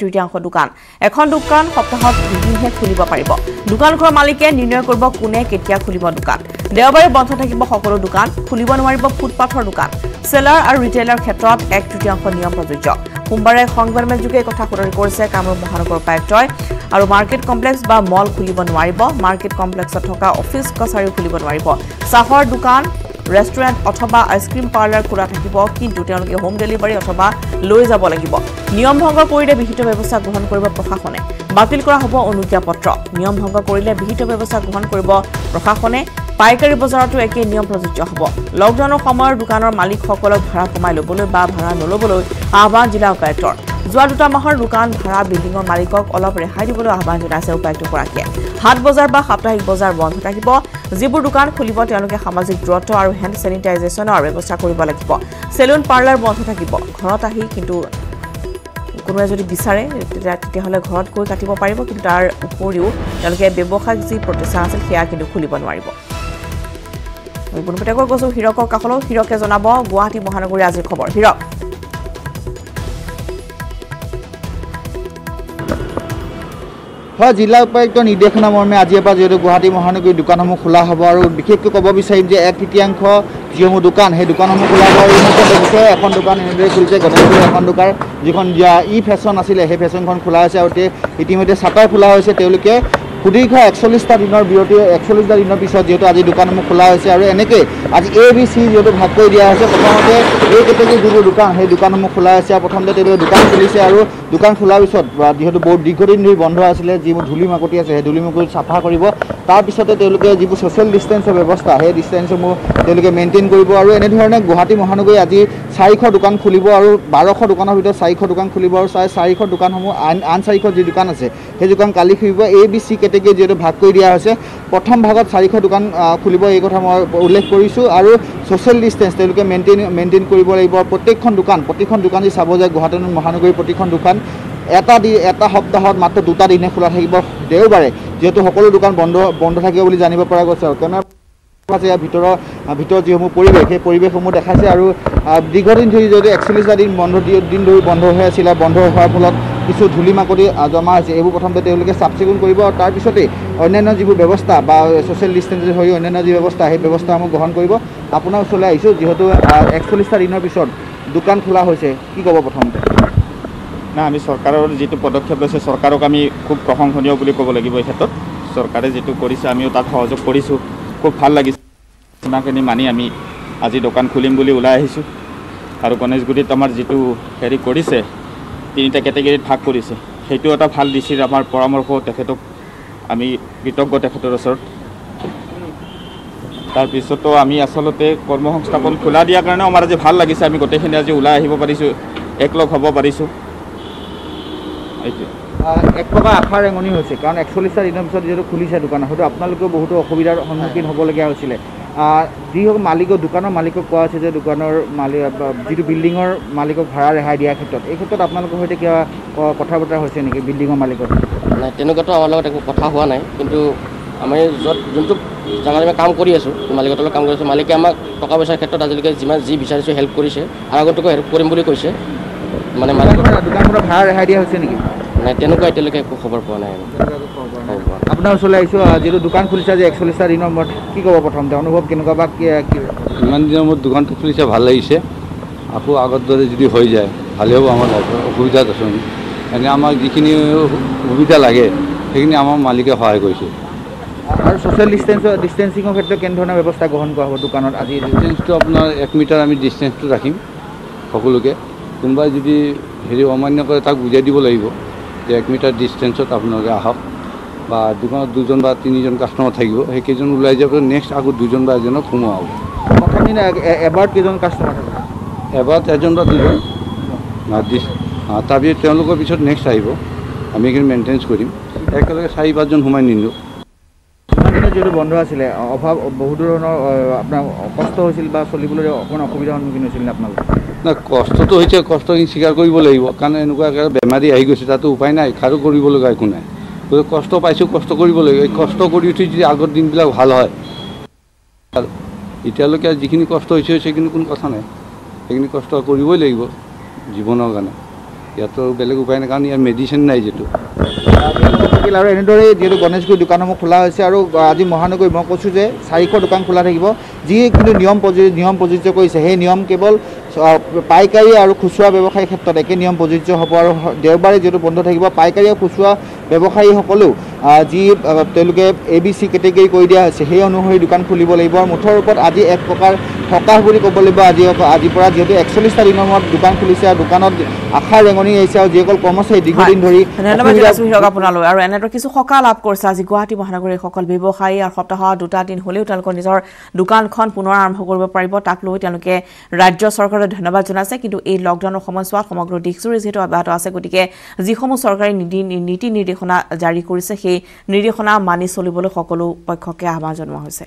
তৃতীয়াংশ দোকান এখন দোকান সপ্তাহত দুদিনহে খুলিব পাৰিব দোকানখনৰ মালিকে নিৰ্ণয় কৰিব কোনে কেতিয়া খুলিব দোকান দেওবাৰে বন্ধ থাকিব সকলো দোকান খুলিব নোৱাৰিব ফুটপাথৰ দোকান সেলাৰ আৰু ৰিটেইলাৰ ক্ষেত্ৰত এক তৃতীয়াংশ নিয়ম প্ৰযোজ্য সোমবাৰে সংবাদ মেলযোগে কথা কোৰাৰি কৰিছে কামৰূপ মহানগৰ উপায়ুক্তই আৰু মাৰ্কেট কমপ্লেক্স বা মল খুলিব নোৱাৰিব মাৰ্কেট কমপ্লেক্সত থকা অফিচ কাছাৰী খুলিব নোৱাৰিব চাহৰ দোকান Restoran অথবা আইসক্রিম পার্লার খোলা থাকিব কিন্তু তেওঁলোকে হোম ডেলিভারি অথবা লৈ যাব লাগিব নিয়ম ভংগ কৰিলে বিহিত ব্যৱস্থা গ্ৰহণ কৰিব প্ৰশাসনে বাতিল কৰা হ'ব অনুজ্ঞাপত্ৰ নিয়ম ভংগ কৰিলে বিহিত ব্যৱস্থা গ্ৰহণ কৰিব প্ৰশাসনে পাইকাৰী বজাৰতো একে নিয়ম প্ৰযোজ্য হ'ব লকডাউনৰ সময়ৰ দোকানৰ মালিকসকলক ভাড়া কমাই ল'বলৈ বা ভাড়া নল'বলৈ আহ্বান জিলা উপায়ুক্তৰ যোৱা দুটা মাহৰ দোকান ভাড়া বিল্ডিংৰ মালিকক অলপ ৰেহাই দিবলৈ আহ্বান জনাইছে উপায়ুক্তগৰাকীয়ে হাট বজাৰ বা সাপ্তাহিক বজাৰ বন্ধ থাকিব জিবুৰ দোকান খুলিব তেওঁলোকে সামাজিক দূৰত্ব আৰু হ্যান্ড স্যানিটাইজেশনৰ ব্যৱস্থা কৰিব লাগিব সেলুন পাৰ্লাৰ বন্ধ থাকিব ঘৰত আহি কিন্তু কোনোৱে যদি বিচাৰে তেতিয়া হলে ঘৰত গৈ কাটিব পাৰিব কিন্তু তাৰ উপৰিও তেওঁলোকে ব্যৱসায়িক যি প্ৰতিষ্ঠান আছে সেয়া কিন্তু খুলিব নোৱাৰিব গুণপেটাকৈ কৈছো হিৰকৰ কাখলো হিৰকে জনাব গুৱাহাটী মহানগৰীৰ আজিৰ খবৰ হিৰক জিলা উপায়ুক্তৰ নিৰ্দেশনা মৰ্মে আজিৰ পৰা যিহেতু গুৱাহাটী মহানগৰীৰ দোকানসমূহ খোলা হ'ব আৰু বিশেষকৈ ক'ব বিচাৰিম যে এক তৃতীয়াংশ যিসমূহ দোকান সেই দোকানসমূহ খোলা হ'ব আৰু মুঠতে এখন দোকান এনেদৰে খুলিছে গণেশগুৰি এখন দোকান যিখন ই ফেশ্বন আছিলে সেই ফেশ্বনখন খোলা হৈছে আৰু ইতিমধ্যে ছাটাৰ খোলা হৈছে তেওঁলোকে সুদীৰ্ঘ ৪১টা দিনৰ বিৰতি ৪১টা দিনৰ পিছত যিহেতু আজি দোকানসমূহ খোলা হৈছে আৰু এনেকৈ আজি ABC যিহেতু ভাগ কৰি দিয়া হৈছে প্ৰথমতে এই কেটেগৰী যিবোৰ দোকান সেই দোকানসমূহ খোলা হৈছে আৰু প্ৰথমতে তেওঁলোকে দোকান খুলিছে আৰু দোকান খোলাৰ পিছত যিহেতু বহুত দীৰ্ঘদিন ধৰি বন্ধ আছিলে যিবোৰ ধূলি মাকতি আছে সেই ধূলি মাকতি চাফা কৰিব তাৰপিছতে তেওঁলোকে যিবোৰ ছ'চিয়েল ডিষ্টেঞ্চৰ ব্যৱস্থা সেই ডিষ্টেঞ্চসমূহ তেওঁলোকে মেইনটেইন কৰিব আৰু এনেধৰণে গুৱাহাটী মহানগৰী আজি ৪০০ দোকান খুলিব আৰু ১২০০ দোকানৰ ভিতৰত ৪০০ দোকান খুলিব আৰু ৪০০ দোকানসমূহ আন ৪০০ যি দোকান আছে সেই দোকান কালি খুলিব ABC কেটেগৰী যিহেতু ভাগ কৰি দিয়া হৈছে প্ৰথম ভাগত ৪০০ দোকান খুলিব এই কথা মই উল্লেখ কৰিছোঁ আৰু ছ'চিয়েল ডিষ্টেঞ্চ তেওঁলোকে মেইনটেইন কৰিব লাগিব প্ৰত্যেকখন দোকান যি চাব যায় গুৱাহাটী মহানগৰীৰ প্ৰত্যেকখন দোকান এটা সপ্তাহত মাত্ৰ দুটা দিনে খোলা থাকিব দেওবাৰে যেহেতু সকলো দোকান বন্ধ থাকিব বুলি জানিব পৰা গৈছে আৰু কাৰণ আছে ভিতৰৰ যিসমূহ পৰিৱেশ সেই পৰিৱেশসমূহ দেখাইছে আৰু দীৰ্ঘদিন ধৰি যদি ৪১টা দিন বন্ধ হৈ আছিল বন্ধ হোৱাৰ ফলত কিছু ধূলি মাকতি জমা হৈছে এইবোৰ প্ৰথমতে তেওঁলোকে চাফ চিকুণ কৰিব আৰু তাৰপিছতে অন্যান্য যিবোৰ ব্যৱস্থা বা ছ'চিয়েল ডিষ্টেঞ্চিং হৈ অন্যান্য যি ব্যৱস্থা সেই ব্যৱস্থাসমূহ গ্ৰহণ কৰিব আপোনাৰ ওচৰলৈ আহিছোঁ যিহেতু ৪১টা দিনৰ পিছত দোকান খোলা হৈছে কি ক'ব প্ৰথমতে না আমি চৰকাৰৰ যিটো পদক্ষেপ লৈছে চৰকাৰক আমি খুব প্ৰশংসনীয় বুলি ক'ব লাগিব এই ক্ষেত্ৰত চৰকাৰে যিটো কৰিছে আমিও তাক সহযোগ কৰিছোঁ খুব ভাল লাগিছে আপোনাখিনি মানি আমি আজি দোকান খুলিম বুলি ওলাই আহিছোঁ আৰু গণেশগুৰিত আমাৰ যিটো হেৰি কৰিছে তিনিটা কেটেগৰীত ভাগ কৰিছে সেইটো এটা ভাল দিছিল আমাৰ পৰামৰ্শ তেখেতক আমি কৃতজ্ঞ তেখেতৰ ওচৰত তাৰপিছতো আমি আচলতে কৰ্মসংস্থাপন খোলা দিয়াৰ কাৰণে আমাৰ আজি ভাল লাগিছে আমি গোটেইখিনি আজি ওলাই আহিব পাৰিছোঁ একলগ হ'ব পাৰিছোঁ এইটোৱে এক প্ৰকাৰ আশাৰ ৰেঙনি হৈছে কাৰণ ৪১টা দিনৰ পিছত যিহেতু খুলিছে দোকান হয়তো আপোনালোকেও বহুতো অসুবিধাৰ সন্মুখীন হ'বলগীয়া হৈছিলে যিসকল মালিকক দোকানৰ মালিকক কোৱা হৈছে যে দোকানৰ মালিক যিটো বিল্ডিঙৰ মালিকক ভাড়া ৰেহাই দিয়াৰ ক্ষেত্ৰত এই ক্ষেত্ৰত আপোনালোকৰ সৈতে কিবা কথা বতৰা হৈছে নেকি বিল্ডিঙৰ মালিকৰ নাই তেনেকুৱাতো আমাৰ লগত একো কথা হোৱা নাই কিন্তু আমি য'ত যোনটো জাগাত আমি কাম কৰি আছোঁ মালিকৰ লগত কাম কৰি আছোঁ মালিকে আমাক টকা পইচাৰ ক্ষেত্ৰত আজিলৈকে যিমান যি বিচাৰিছোঁ হেল্প কৰিছে আৰু আগতকৈ হেল্প কৰিম বুলি কৈছে মানে মালিকৰ দোকানখনৰ ভাড়া ৰেহাই দিয়া হৈছে নেকি নাই তেনেকুৱা এতিয়ালৈকে একো খবৰ পোৱা নাই আপোনাৰ ওচৰলৈ আহিছোঁ যিটো দোকান খুলিছে যে ৪১টা দিনৰ মূৰত কি ক'ব প্ৰথমতে অনুভৱ কেনেকুৱা বা ইমান দিনৰ মূৰত দোকানটো খুলিছে ভাল লাগিছে আকৌ আগৰ দৰে যদি হৈ যায় ভালেই হ'ব আমাৰ অসুবিধাত আছে এনে আমাক যিখিনি সুবিধা লাগে সেইখিনি আমাৰ মালিকে সহায় কৰিছে আৰু ছ'চিয়েল ডিষ্টেঞ্চিঙৰ ক্ষেত্ৰত কেনেধৰণৰ ব্যৱস্থা গ্ৰহণ কৰা হ'ব দোকানত আজি ডিষ্টেঞ্চটো আপোনাৰ ১ মিটাৰ আমি ডিষ্টেঞ্চটো ৰাখিম সকলোকে কোনোবাই যদি হেৰি অমান্য কৰে তাক বুজাই দিব লাগিব ১ মিটাৰ ডিষ্টেঞ্চত আপোনালোকে আহক বা দোকানত ২ বা ৩জন কাষ্টমাৰ থাকিব সেইকেইজন ওলাই যাব নেক্সট আকৌ ২ বা ১জনক সোমোৱা হ'ব প্ৰথমদিনা এবাৰত কেইজন কাষ্টমাৰ থাকিব এবাৰত ১ বা ২জন তাৰপিছত তেওঁলোকৰ পিছত নেক্সট আহিব আমি এইখিনি মেইনটেইন কৰিম একেলগে ৪-৫জন সোমাই নিলোঁ যিহেতু বন্ধ আছিলে অভাৱ বহু ধৰণৰ আপোনাৰ কষ্ট হৈছিল বা চলিবলৈ অকণমান অসুবিধাৰ সন্মুখীন হৈছিল আপোনালোকে না কষ্টটো হৈছে কষ্টখিনি স্বীকাৰ কৰিব লাগিব কাৰণ এনেকুৱা বেমাৰী আহি গৈছে তাতো উপায় নাই কাৰো কৰিব লগা একো নাই গতিকে কষ্ট পাইছোঁ কষ্ট কৰিব লাগিব এই কষ্ট কৰি উঠি যদি আগৰ দিনবিলাক ভাল হয় এতিয়ালৈকে যিখিনি কষ্ট হৈছে সেইখিনি কোনো কথা নাই সেইখিনি কষ্ট কৰিবই লাগিব জীৱনৰ কাৰণে ইয়াতো বেলেগ উপায় নাই কাৰণ ইয়াৰ মেডিচিন নাই যেটো থাকিল আৰু এনেদৰে যেটো গণেশগুৰি দোকান মই খোলা হৈছে আৰু আজি মহানগৰ মই কৈছো যে 400 দোকান খোলা থাকিব যি কিন্তু নিয়ম প্ৰযোজ্য কৰিছে হে নিয়ম কেৱল পাইকাৰী আৰু খুচুৰা ব্যৱসায়ৰ ক্ষেত্ৰত একে নিয়ম প্ৰযোজ্য হ'ব আৰু দেওবাৰে যেটো বন্ধ থাকিব পাইকাৰী আৰু খুচুৰা ব্যৱসায়ী সকলো যি তেওঁলোকে এবিসি কেটেগৰী কৰি দিয়া আছে হে অনুসৰি দোকান খুলিব লাগিব আৰু মুঠৰ ওপৰত আজি এক প্ৰকাৰ থকা বুলি ক'ব লাগিব আজি পৰা যেটো 41 টা দিনৰ মত দোকান খুলিছে আৰু দোকানত আখা ৰেঙনি আহিছে আৰু যেকল কৰ্মচাৰী দিগদিন ধৰি ধন্যবাদ জনাইছো হিৰক আপোনালৈ আৰু এনেটো কিছু সকাল লাভ কৰিছে আজি গুৱাহাটী মহানগৰৰ সকল ব্যৱসায়ী আৰু সপ্তাহত দুটা দিন হ'লেও তেওঁলোকৰ নিজৰ দোকানখন পুনৰ আৰম্ভ কৰিব পাৰিব তাক লৈ তেওঁলোকে ৰাজ্য চৰকাৰৰ ধন্যবাদ জনাইছে কিন্তু এই লকডাউনৰ সময়ছোৱাত সমগ্ৰ দেশজুৰি যেটো অব্যাহত আছে গতিকে যিসমূহ চৰকাৰী নীতি নিৰ্দেশনা জাৰি কৰিছে সেই নিৰ্দেশনা মানি চলিবলৈ সকলো পক্ষকে আহ্বান জনোৱা হৈছে।